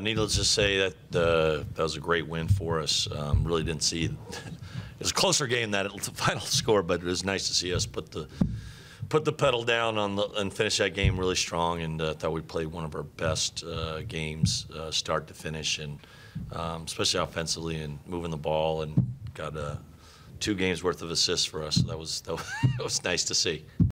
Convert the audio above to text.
Needless to say, that was a great win for us. Really didn't see it. It was a closer game than the final score, but it was nice to see us put the pedal down and finish that game really strong. And thought we played one of our best games, start to finish, and especially offensively and moving the ball, and got 2 games worth of assists for us. So that was nice to see.